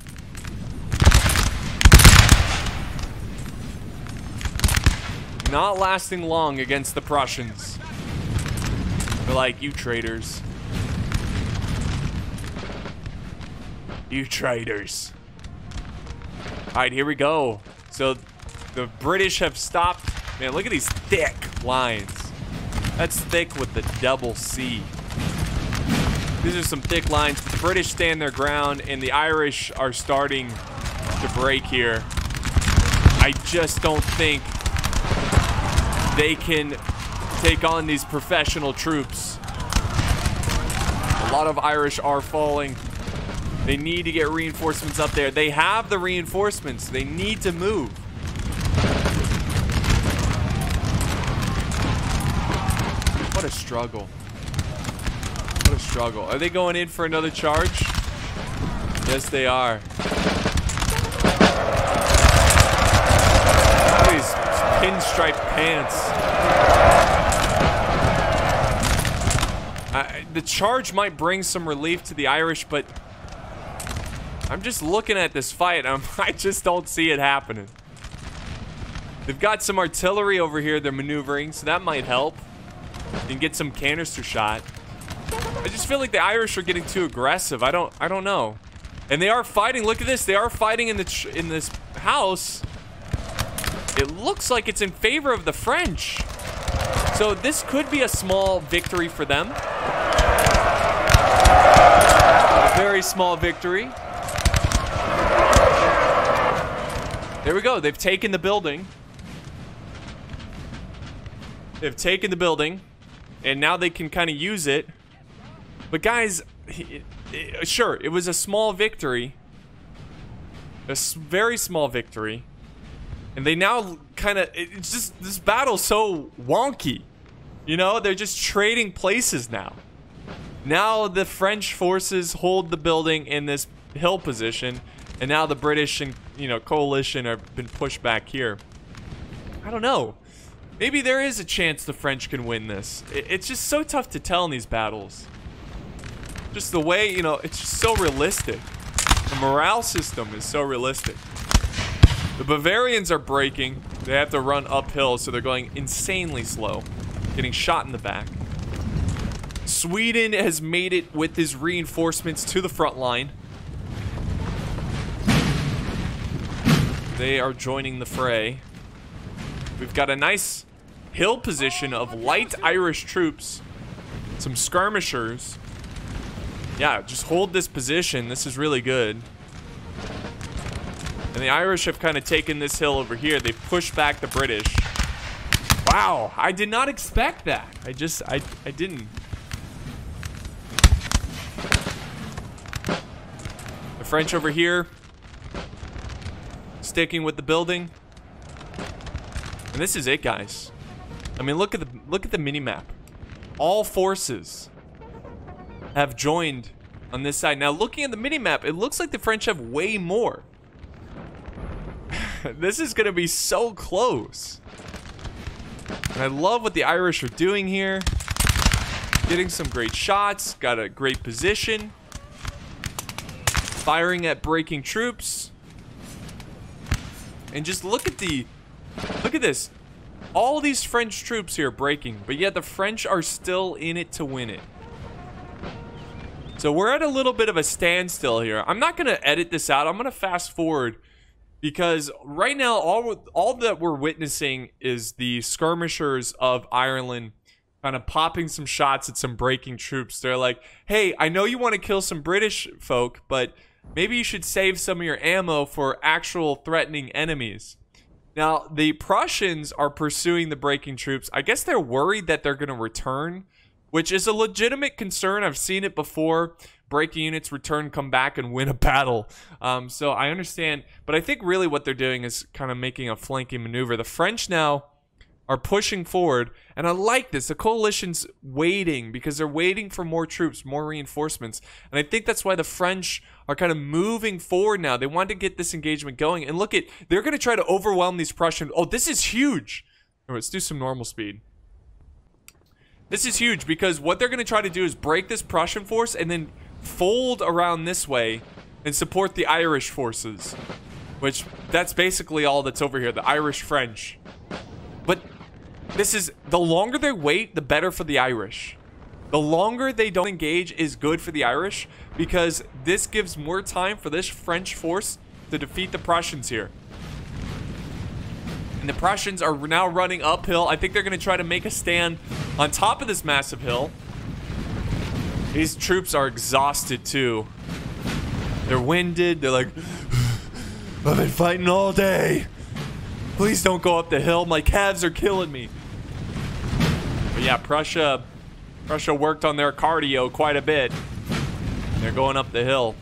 Not lasting long against the Prussians. They're like, you traitors. You traitors. All right, here we go. So the British have stopped. Man, look at these thick lines. That's thick with the double C. These are some thick lines. The British stand their ground, and the Irish are starting to break here. I just don't think they can take on these professional troops. A lot of Irish are falling. They need to get reinforcements up there. They have the reinforcements. They need to move. What a struggle. What a struggle. Are they going in for another charge? Yes, they are. Look at these pinstripe pants. I, the charge might bring some relief to the Irish, but... I'm just looking at this fight. I'm, I just don't see it happening. They've got some artillery over here. They're maneuvering, so that might help. And get some canister shot. I just feel like the Irish are getting too aggressive. I don't. I don't know. And they are fighting. Look at this. They are fighting in the tr in this house. It looks like it's in favor of the French. So this could be a small victory for them. A very small victory. There we go. They've taken the building. They've taken the building. And now they can kind of use it. But guys, it, it, sure, it was a small victory. A very small victory. And they now kind of... It's just... This battle's so wonky. You know? They're just trading places now. Now the French forces hold the building in this hill position. And now the British and, you know, coalition have been pushed back here. I don't know. Maybe there is a chance the French can win this. It's just so tough to tell in these battles. Just the way, you know, it's just so realistic. The morale system is so realistic. The Bavarians are breaking. They have to run uphill, so they're going insanely slow. Getting shot in the back. Sweden has made it with his reinforcements to the front line. They are joining the fray. We've got a nice hill position of light Irish troops. Some skirmishers. Yeah, just hold this position. This is really good. And the Irish have kind of taken this hill over here. They've pushed back the British. Wow, I did not expect that. I just, I, I didn't. The French over here. Sticking with the building. And this is it, guys. I mean, look at the look at the mini-map. All forces have joined on this side. Now, looking at the mini-map, it looks like the French have way more. This is going to be so close. And I love what the Irish are doing here. Getting some great shots. Got a great position. Firing at breaking troops. And just look at the... Look at this. All these French troops here breaking, but yet the French are still in it to win it. So we're at a little bit of a standstill here. I'm not going to edit this out. I'm going to fast forward because right now all all that we're witnessing is the skirmishers of Ireland kind of popping some shots at some breaking troops. They're like, "Hey, I know you want to kill some British folk, but maybe you should save some of your ammo for actual threatening enemies." Now, the Prussians are pursuing the breaking troops. I guess they're worried that they're going to return, which is a legitimate concern. I've seen it before. Breaking units return, come back, and win a battle. Um, so I understand. But I think really what they're doing is kind of making a flanking maneuver. The French now are pushing forward. And I like this. The coalition's waiting because they're waiting for more troops, more reinforcements. And I think that's why the French are kind of moving forward now. They want to get this engagement going. And look at, they're going to try to overwhelm these Prussians. Oh, this is huge. Right, let's do some normal speed. This is huge because what they're going to try to do is break this Prussian force and then fold around this way and support the Irish forces. Which, that's basically all that's over here. The Irish French. But this is, the longer they wait, the better for the Irish. The longer they don't engage is good for the Irish because this gives more time for this French force to defeat the Prussians here. And the Prussians are now running uphill. I think they're going to try to make a stand on top of this massive hill. These troops are exhausted too. They're winded. They're like, I've been fighting all day. Please don't go up the hill. My calves are killing me. But yeah, Prussia, Prussia worked on their cardio quite a bit. They're going up the hill.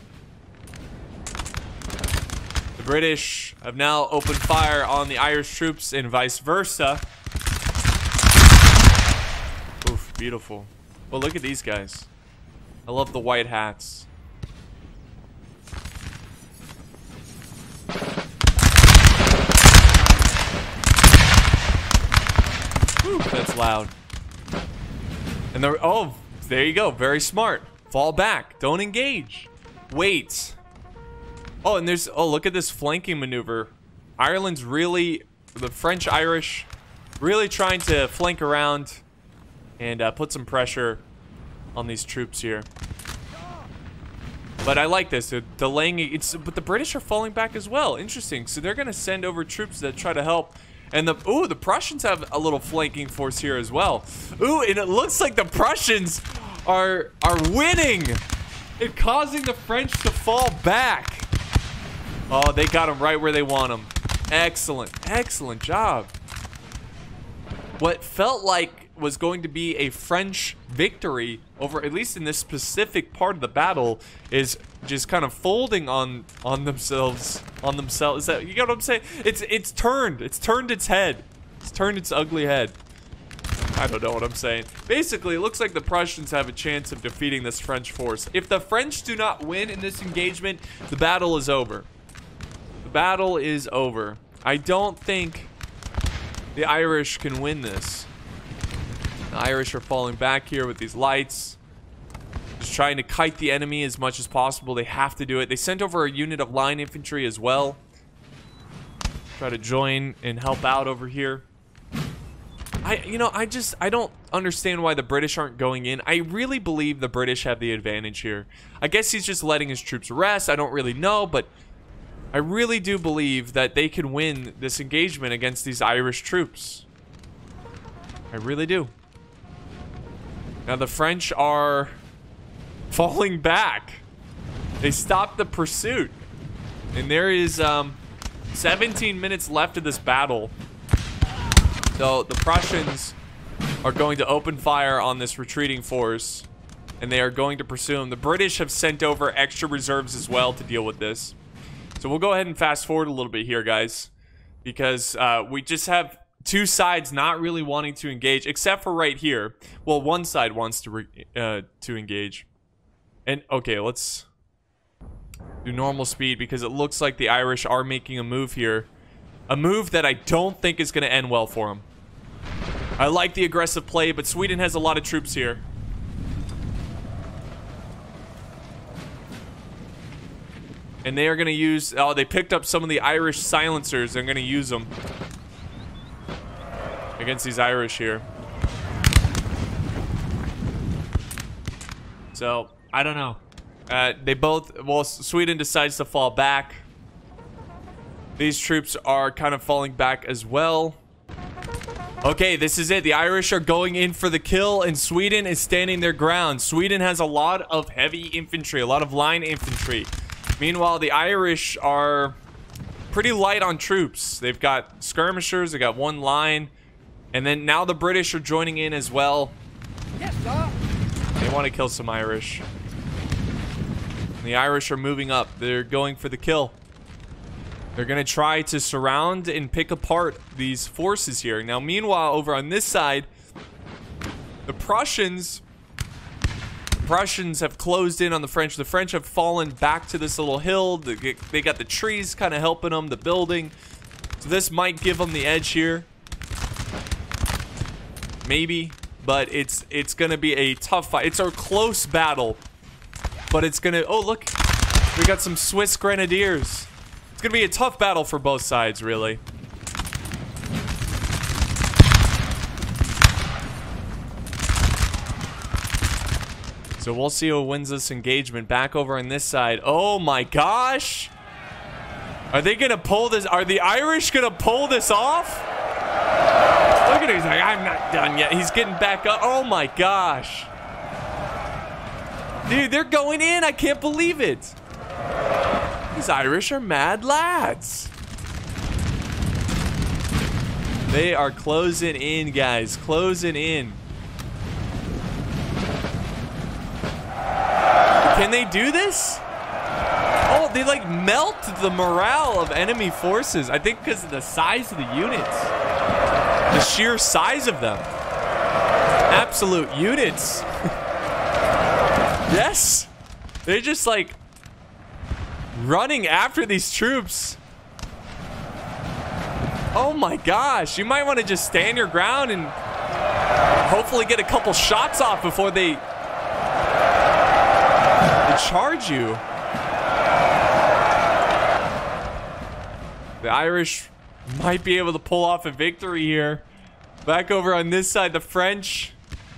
The British have now opened fire on the Irish troops and vice versa. Oof, beautiful. Well, look at these guys. I love the white hats. That's loud. And they're, oh, there you go. Very smart. Fall back. Don't engage. Wait. Oh, and there's, oh, look at this flanking maneuver. Ireland's really, the French Irish, really trying to flank around and uh, put some pressure on these troops here. But I like this. They're delaying, it's, but the British are falling back as well. Interesting. So they're going to send over troops that try to help. And the, ooh, the Prussians have a little flanking force here as well. Ooh, and it looks like the Prussians are, are winning and causing the French to fall back. Oh, they got them right where they want them. Excellent, excellent job. What felt like was going to be a French victory over, at least in this specific part of the battle, is just kind of folding on on themselves on themselves. Is that, you get what I'm saying? It's it's turned. It's turned its head. It's turned its ugly head. I don't know what I'm saying. Basically, it looks like the Prussians have a chance of defeating this French force. If the French do not win in this engagement, the battle is over. battle is over. I don't think the Irish can win this. The Irish are falling back here with these lights. Just trying to kite the enemy as much as possible. They have to do it. They sent over a unit of line infantry as well. Try to join and help out over here. I, you know, I just, I don't understand why the British aren't going in. I really believe the British have the advantage here. I guess he's just letting his troops rest. I don't really know, but I really do believe that they can win this engagement against these Irish troops. I really do. Now the French are falling back. They stopped the pursuit. And there is um, seventeen minutes left of this battle. So the Prussians are going to open fire on this retreating force, and they are going to pursue them. The British have sent over extra reserves as well to deal with this. So we'll go ahead and fast forward a little bit here, guys, because uh, we just have two sides not really wanting to engage, except for right here. Well, one side wants to re uh, to engage. And okay, let's do normal speed because it looks like the Irish are making a move here. A move that I don't think is going to end well for him. I like the aggressive play, but Sweden has a lot of troops here. And they are going to use... Oh, they picked up some of the Irish silencers. They're going to use them against these Irish here. So, I don't know. Uh, they both... Well, Sweden decides to fall back. These troops are kind of falling back as well. Okay, this is it. The Irish are going in for the kill, and Sweden is standing their ground. Sweden has a lot of heavy infantry, a lot of line infantry. Meanwhile, the Irish are pretty light on troops. They've got skirmishers, they got one line, and then now the British are joining in as well. Yes, sir. They want to kill some Irish. And the Irish are moving up. They're going for the kill. They're going to try to surround and pick apart these forces here. Now, meanwhile, over on this side, the Prussians, the Prussians have closed in on the French. The French have fallen back to this little hill. They got the trees kind of helping them, the building. So this might give them the edge here. Maybe, but it's it's going to be a tough fight. It's a close battle, but it's going to... Oh, look. We got some Swiss Grenadiers. It's gonna be a tough battle for both sides, really. So we'll see who wins this engagement. Back over on this side. Oh my gosh! Are they gonna pull this? Are the Irish gonna pull this off? Look at him, he's like, I'm not done yet. He's getting back up. Oh my gosh. Dude, they're going in. I can't believe it. These Irish are mad lads. They are closing in, guys. Closing in. Can they do this? Oh, they like melt the morale of enemy forces. I think because of the size of the units. The sheer size of them. Absolute units. Yes. They're just like... running after these troops. Oh my gosh, you might want to just stand your ground and hopefully get a couple shots off before they, they charge you. The Irish might be able to pull off a victory here. Back over on this side, the French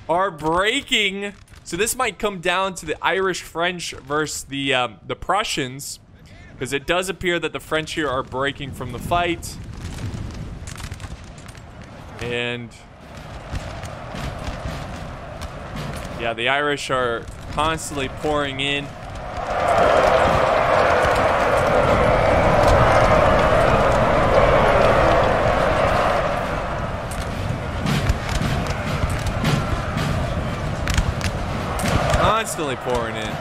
are breaking. So this might come down to the Irish-French versus the, um, the Prussians. Because it does appear that the French here are breaking from the fight. And... yeah, the Irish are constantly pouring in. Constantly pouring in.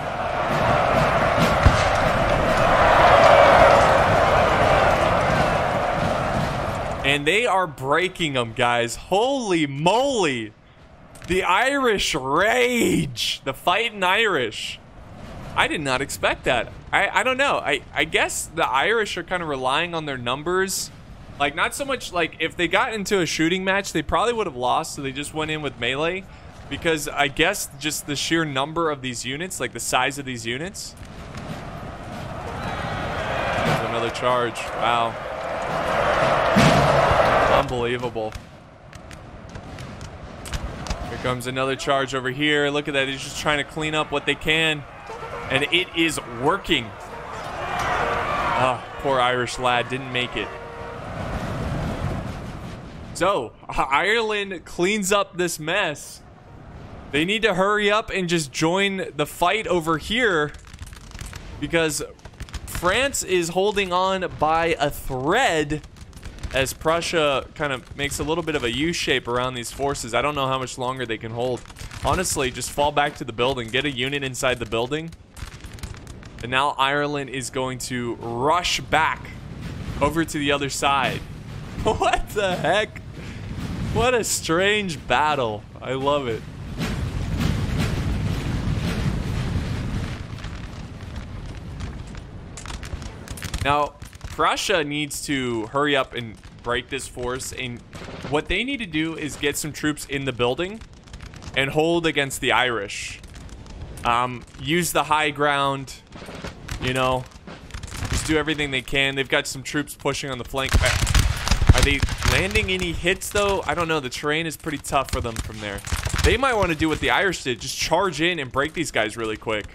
And they are breaking them, guys. Holy moly. The Irish rage. The fighting Irish. I did not expect that. I, I don't know. I, I guess the Irish are kind of relying on their numbers. Like, not so much, like, if they got into a shooting match, they probably would have lost, so they just went in with melee. Because I guess just the sheer number of these units, like the size of these units. There's another charge. Wow. Unbelievable. Here comes another charge over here. Look at that. He's just trying to clean up what they can. And it is working. Oh, poor Irish lad didn't make it. So, Ireland cleans up this mess. They need to hurry up and just join the fight over here, because France is holding on by a thread as Prussia kind of makes a little bit of a U-shape around these forces. I don't know how much longer they can hold. Honestly, just fall back to the building. Get a unit inside the building. And now Ireland is going to rush back over to the other side. What the heck? What a strange battle. I love it. Now, Prussia needs to hurry up and break this force, and what they need to do is get some troops in the building and hold against the Irish. Um, use the high ground, you know, just do everything they can. They've got some troops pushing on the flank. Are they landing any hits, though? I don't know. The terrain is pretty tough for them from there. They might want to do what the Irish did, just charge in and break these guys really quick.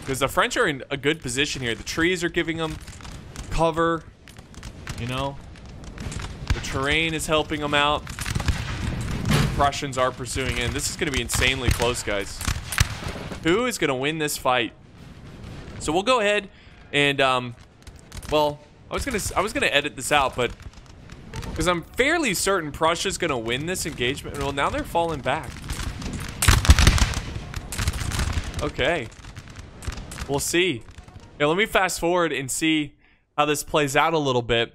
Because the French are in a good position here. The trees are giving them cover, you know. The terrain is helping them out. The Prussians are pursuing in. This is going to be insanely close, guys. Who is going to win this fight? So we'll go ahead and, um, well, I was going to I was gonna edit this out, but because I'm fairly certain Prussia's going to win this engagement. Well, now they're falling back. Okay. We'll see. Yeah, let me fast forward and see how this plays out a little bit.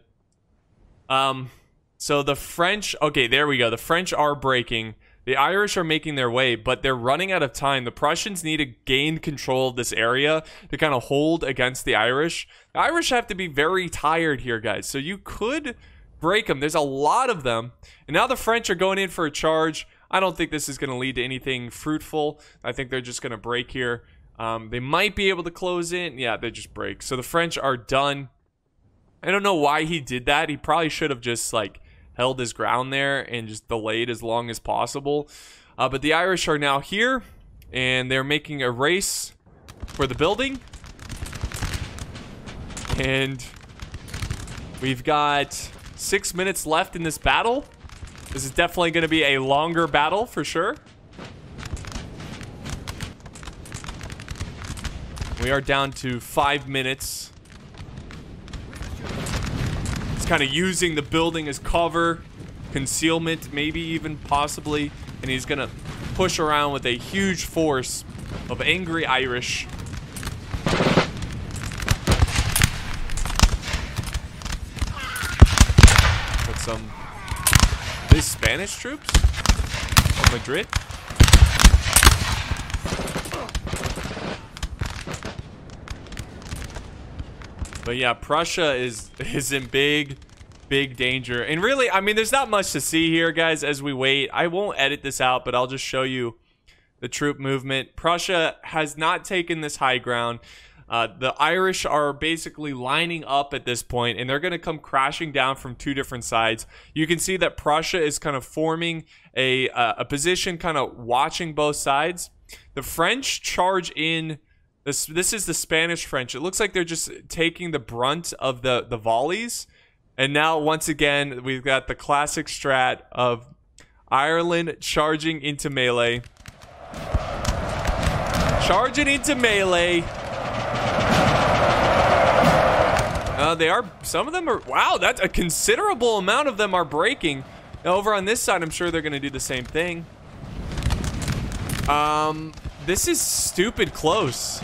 Um, so the French... Okay, there we go. The French are breaking. The Irish are making their way, but they're running out of time. The Prussians need to gain control of this area to kind of hold against the Irish. The Irish have to be very tired here, guys. So you could break them. There's a lot of them. And now the French are going in for a charge. I don't think this is going to lead to anything fruitful. I think they're just going to break here. Um, they might be able to close in. Yeah, they just break. So the French are done. I don't know why he did that. He probably should have just, like, held his ground there and just delayed as long as possible. Uh, but the Irish are now here, and they're making a race for the building. And we've got six minutes left in this battle. This is definitely going to be a longer battle for sure. We are down to five minutes. It's kind of using the building as cover, concealment, maybe even possibly. And he's going to push around with a huge force of angry Irish. Got some... These Spanish troops? From Madrid? But yeah, Prussia is is in big, big danger. And really, I mean, there's not much to see here, guys, as we wait. I won't edit this out, but I'll just show you the troop movement. Prussia has not taken this high ground. Uh, the Irish are basically lining up at this point, and they're going to come crashing down from two different sides. You can see that Prussia is kind of forming a, uh, a position, kind of watching both sides. The French charge in. This, this is the Spanish-French. It looks like they're just taking the brunt of the, the volleys. And now, once again, we've got the classic strat of Ireland charging into melee. Charging into melee. Uh, they are... Some of them are... Wow, that's a considerable amount of them are breaking. Now, over on this side, I'm sure they're going to do the same thing. Um... This is stupid close.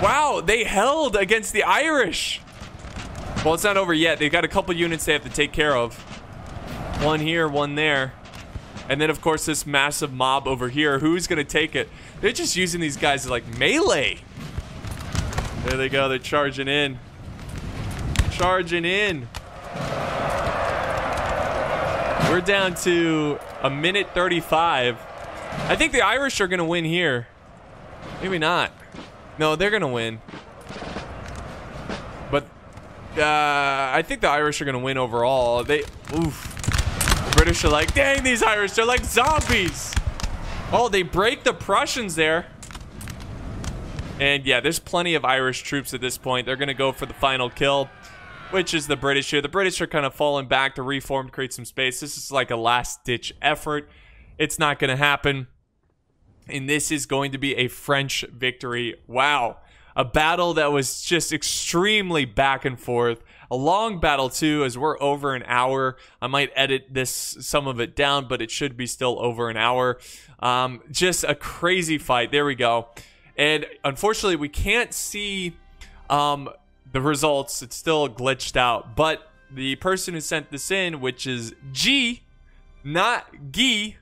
Wow, they held against the Irish. Well, it's not over yet. They've got a couple units they have to take care of. One here, one there. And then, of course, this massive mob over here. Who's going to take it? They're just using these guys as, like, melee. There they go. They're charging in. Charging in. We're down to a minute thirty-five. I think the Irish are going to win here. Maybe not. No, they're going to win. But uh, I think the Irish are going to win overall. They... Oof. British are like, dang, these Irish, they're like zombies. Oh, they break the Prussians there. And yeah, there's plenty of Irish troops at this point. They're going to go for the final kill, which is the British here. The British are kind of falling back to reform, create some space. This is like a last-ditch effort. It's not going to happen. And this is going to be a French victory. Wow. A battle that was just extremely back and forth. A long battle too, as we're over an hour. I might edit this, some of it down, but it should be still over an hour. Um, just a crazy fight. There we go. And unfortunately, we can't see um, the results. It's still glitched out. But the person who sent this in, which is G, not Guy,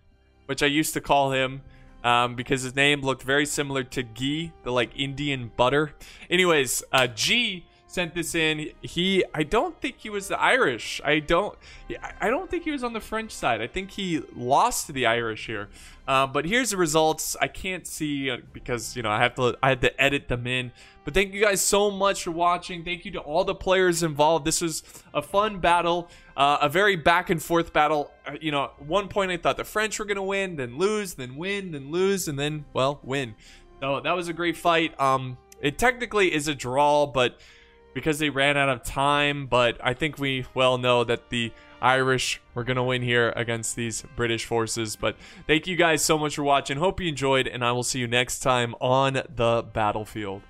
which I used to call him. Um, because his name looked very similar to Ghee, the like Indian butter. Anyways, uh, G sent this in. He, I don't think he was the Irish. I don't, I don't think he was on the French side. I think he lost to the Irish here. Uh, but here's the results. I can't see because, you know, I have to, I had to edit them in. But thank you guys so much for watching. Thank you to all the players involved. This was a fun battle, uh, a very back and forth battle. You know, at one point I thought the French were gonna win, then lose, then win, then lose, and then, well, win. So that was a great fight. Um, it technically is a draw, but because they ran out of time, but I think we well know that the Irish were gonna win here against these British forces. But thank you guys so much for watching. Hope you enjoyed, and I will see you next time on the battlefield.